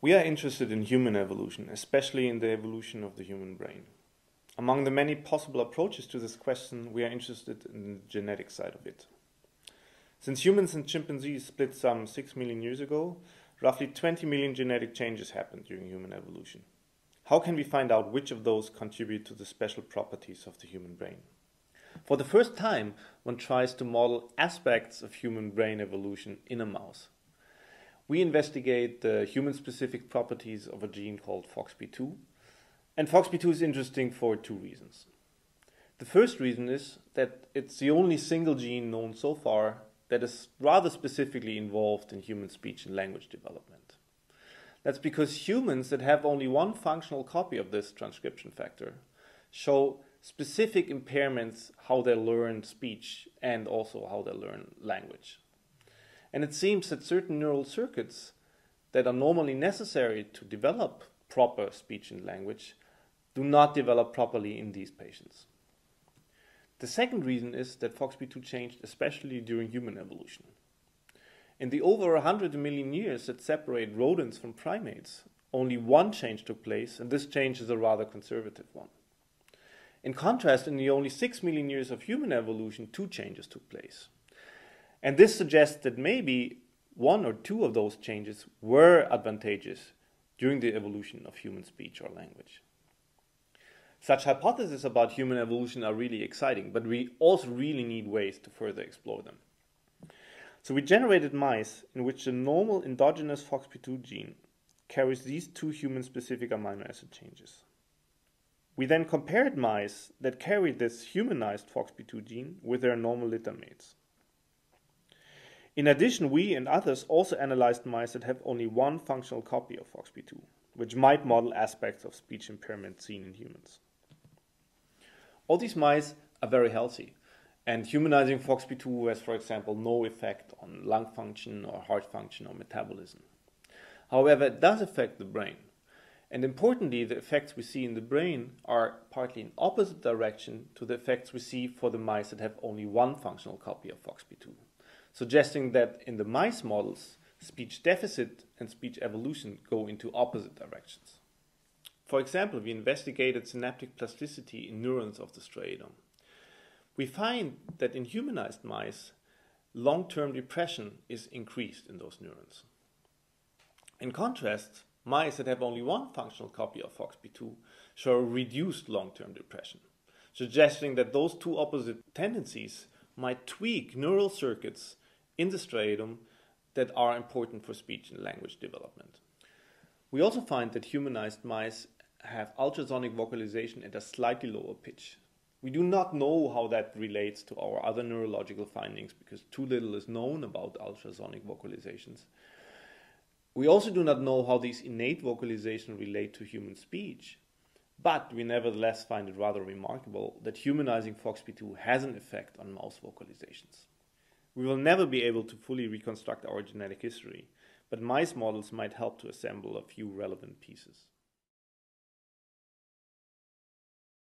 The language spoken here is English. We are interested in human evolution, especially in the evolution of the human brain. Among the many possible approaches to this question, we are interested in the genetic side of it. Since humans and chimpanzees split some 6 million years ago, roughly 20 million genetic changes happened during human evolution. How can we find out which of those contribute to the special properties of the human brain? For the first time, one tries to model aspects of human brain evolution in a mouse. We investigate the human-specific properties of a gene called FOXP2. And FOXP2 is interesting for two reasons. The first reason is that it's the only single gene known so far that is rather specifically involved in human speech and language development. That's because humans that have only one functional copy of this transcription factor show specific impairments how they learn speech and also how they learn language. And it seems that certain neural circuits that are normally necessary to develop proper speech and language do not develop properly in these patients. The second reason is that FOXP2 changed especially during human evolution. In the over 100 million years that separate rodents from primates, only one change took place, and this change is a rather conservative one. In contrast, in the only 6 million years of human evolution, two changes took place. And this suggests that maybe one or two of those changes were advantageous during the evolution of human speech or language. Such hypotheses about human evolution are really exciting, but we also really need ways to further explore them. So we generated mice in which the normal endogenous FOXP2 gene carries these two human-specific amino acid changes. We then compared mice that carried this humanized FOXP2 gene with their normal litter mates. In addition, we and others also analyzed mice that have only one functional copy of FOXP2, which might model aspects of speech impairment seen in humans. All these mice are very healthy, and humanizing FOXP2 has, for example, no effect on lung function or heart function or metabolism. However, it does affect the brain, and importantly, the effects we see in the brain are partly in opposite direction to the effects we see for the mice that have only one functional copy of FOXP2. Suggesting that in the mice models, speech deficit and speech evolution go into opposite directions. For example, we investigated synaptic plasticity in neurons of the striatum. We find that in humanized mice, long-term depression is increased in those neurons. In contrast, mice that have only one functional copy of FOXP2 show a reduced long-term depression, suggesting that those two opposite tendencies might tweak neural circuits in the striatum that are important for speech and language development. We also find that humanized mice have ultrasonic vocalization at a slightly lower pitch. We do not know how that relates to our other neurological findings because too little is known about ultrasonic vocalizations. We also do not know how these innate vocalizations relate to human speech, but we nevertheless find it rather remarkable that humanizing FOXP2 has an effect on mouse vocalizations. We will never be able to fully reconstruct our genetic history, but mice models might help to assemble a few relevant pieces.